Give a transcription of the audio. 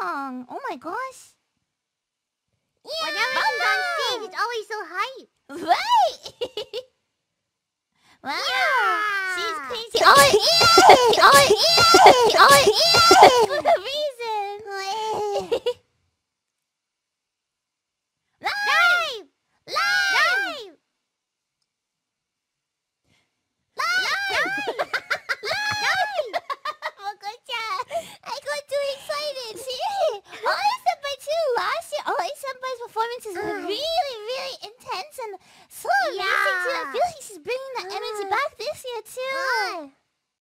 song. Oh my gosh. Yeah. Whenever she's on stage, it's always so hype. Right. Wow. Yeah. She's crazy. She always.